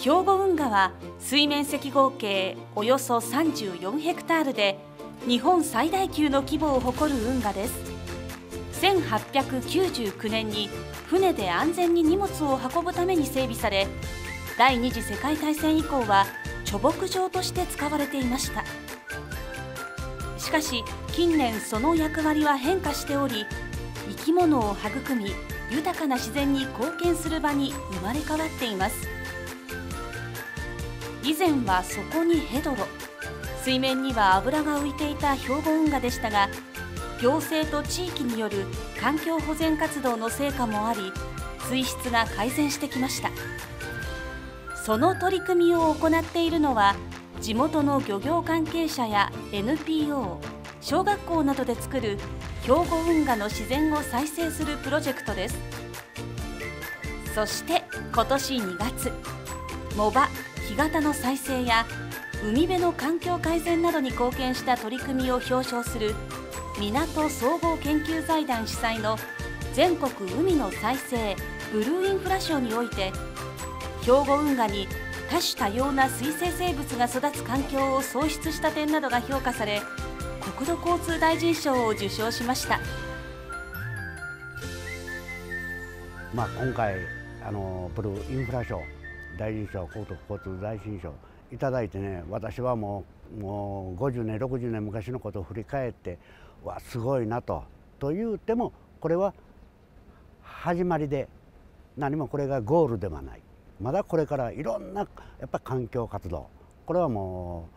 兵庫運河は水面積合計およそ34ヘクタールで日本最大級の規模を誇る運河です。1899年に船で安全に荷物を運ぶために整備され、第二次世界大戦以降は貯木場として使われていました。しかし近年その役割は変化しており、生き物を育み豊かな自然に貢献する場に生まれ変わっています。以前はそこにヘドロ、水面には油が浮いていた兵庫運河でしたが、行政と地域による環境保全活動の成果もあり、水質が改善してきました。その取り組みを行っているのは、地元の漁業関係者や NPO、小学校などで作る兵庫運河の自然を再生するプロジェクトです。そして今年2月、藻場、干潟の再生や海辺の環境改善などに貢献した取り組みを表彰する港総合研究財団主催の全国海の再生ブルーインフラ賞において、兵庫運河に多種多様な水生生物が育つ環境を創出した点などが評価され、国土交通大臣賞を受賞しました。今回ブルーインフラ賞大臣賞、国土交通大臣賞いただいてね、私はもう50年60年昔のことを振り返って、わ、すごいなと言うても、これは始まりで、何もこれがゴールではない。まだこれからいろんなやっぱ環境活動、これはも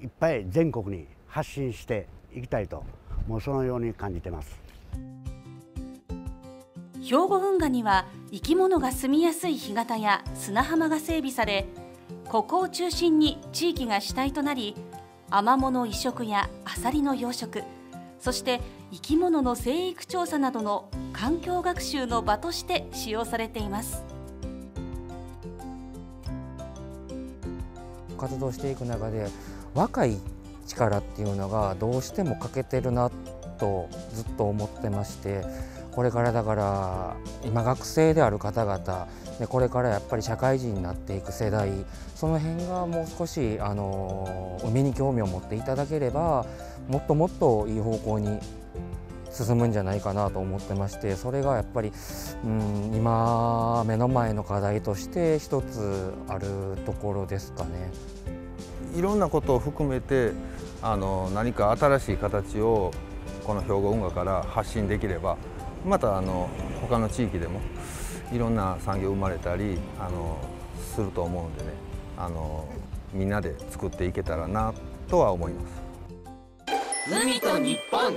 ういっぱい全国に発信していきたいと、もうそのように感じてます。兵庫運河には生き物が住みやすい干潟や砂浜が整備され、ここを中心に地域が主体となり、アマモの移植やアサリの養殖、そして生き物の生育調査などの環境学習の場として使用されています。活動していく中で若い力っていうのがどうしても欠けてるなとずっと思ってまして、これからだから今学生である方々で、これからやっぱり社会人になっていく世代、その辺がもう少し海に興味を持っていただければ、もっともっといい方向に進むんじゃないかなと思ってまして、それがやっぱり今目の前の課題として一つあるところですかね。いろんなことを含めて何か新しい形をこの兵庫運河から発信できれば、また他の地域でもいろんな産業生まれたりすると思うんでね、みんなで作っていけたらなとは思います。海と日本。